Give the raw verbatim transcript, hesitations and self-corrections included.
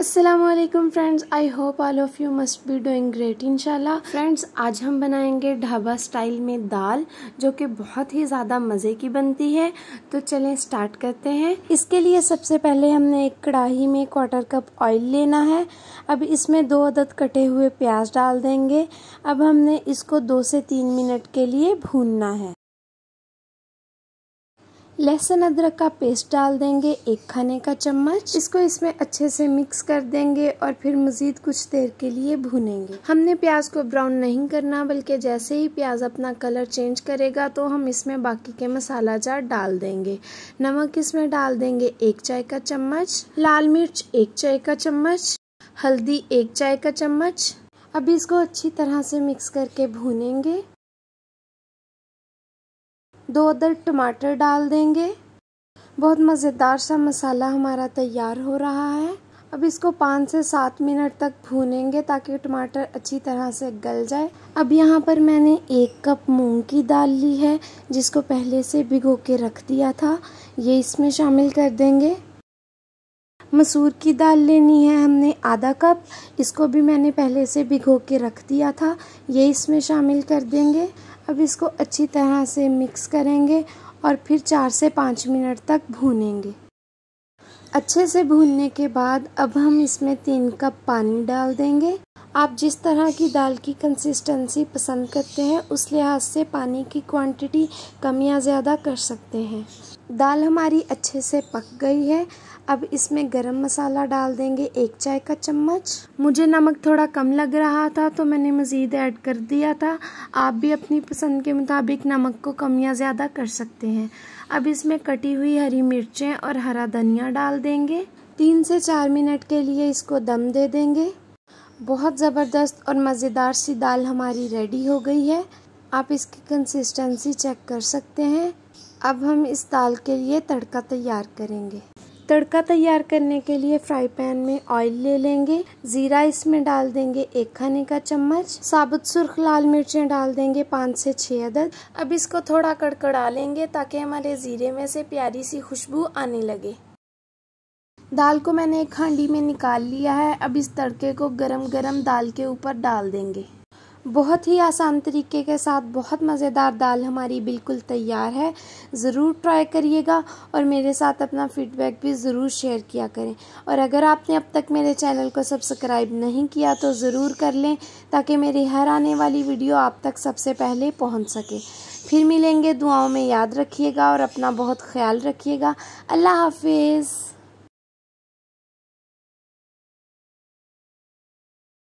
अस्सलामुअलैकुम friends, I hope all of you must be doing great इंशाल्लाह। Friends, आज हम बनाएंगे ढाबा स्टाइल में दाल, जो कि बहुत ही ज़्यादा मज़े की बनती है। तो चलें स्टार्ट करते हैं। इसके लिए सबसे पहले हमने एक कढ़ाई में क्वार्टर कप ऑयल लेना है। अब इसमें दो अदद कटे हुए प्याज डाल देंगे। अब हमने इसको दो से तीन मिनट के लिए भूनना है। लहसुन अदरक का पेस्ट डाल देंगे, एक खाने का चम्मच। इसको इसमें अच्छे से मिक्स कर देंगे और फिर मज़ीद कुछ देर के लिए भूनेंगे। हमने प्याज को ब्राउन नहीं करना, बल्कि जैसे ही प्याज अपना कलर चेंज करेगा तो हम इसमें बाकी के मसाला जार डाल देंगे। नमक इसमें डाल देंगे एक चाय का चम्मच, लाल मिर्च एक चाय का चम्मच, हल्दी एक चाय का चम्मच। अब इसको अच्छी तरह से मिक्स करके भूनेंगे। दो अदर टमाटर डाल देंगे। बहुत मज़ेदार सा मसाला हमारा तैयार हो रहा है। अब इसको पाँच से सात मिनट तक भूनेंगे ताकि टमाटर अच्छी तरह से गल जाए। अब यहाँ पर मैंने एक कप मूंग की दाल ली है, जिसको पहले से भिगो के रख दिया था। ये इसमें शामिल कर देंगे। मसूर की दाल लेनी है हमने आधा कप, इसको भी मैंने पहले से भिगो के रख दिया था। ये इसमें शामिल कर देंगे। अब इसको अच्छी तरह से मिक्स करेंगे और फिर चार से पाँच मिनट तक भूनेंगे। अच्छे से भूनने के बाद अब हम इसमें तीन कप पानी डाल देंगे। आप जिस तरह की दाल की कंसिस्टेंसी पसंद करते हैं, उस लिहाज से पानी की क्वांटिटी कम या ज़्यादा कर सकते हैं। दाल हमारी अच्छे से पक गई है। अब इसमें गरम मसाला डाल देंगे, एक चाय का चम्मच। मुझे नमक थोड़ा कम लग रहा था तो मैंने मज़ीद ऐड कर दिया था। आप भी अपनी पसंद के मुताबिक नमक को कम या ज़्यादा कर सकते हैं। अब इसमें कटी हुई हरी मिर्चें और हरा धनिया डाल देंगे। तीन से चार मिनट के लिए इसको दम दे देंगे। बहुत ज़बरदस्त और मज़ेदार सी दाल हमारी रेडी हो गई है। आप इसकी कंसिस्टेंसी चेक कर सकते हैं। अब हम इस दाल के लिए तड़का तैयार करेंगे। तड़का तैयार करने के लिए फ्राई पैन में ऑयल ले लेंगे। ज़ीरा इसमें डाल देंगे, एक खाने का चम्मच। साबुत सुर्ख लाल मिर्चें डाल देंगे, पाँच से छः अदद। अब इसको थोड़ा कड़कड़ा लेंगे ताकि हमारे ज़ीरे में से प्यारी सी खुशबू आने लगे। दाल को मैंने एक हांडी में निकाल लिया है। अब इस तड़के को गरम गरम दाल के ऊपर डाल देंगे। बहुत ही आसान तरीके के साथ बहुत मज़ेदार दाल हमारी बिल्कुल तैयार है। ज़रूर ट्राई करिएगा और मेरे साथ अपना फ़ीडबैक भी ज़रूर शेयर किया करें। और अगर आपने अब तक मेरे चैनल को सब्सक्राइब नहीं किया तो ज़रूर कर लें, ताकि मेरी हर आने वाली वीडियो आप तक सबसे पहले पहुंच सके। फिर मिलेंगे, दुआओं में याद रखिएगा और अपना बहुत ख्याल रखिएगा। अल्लाह हाफिज़।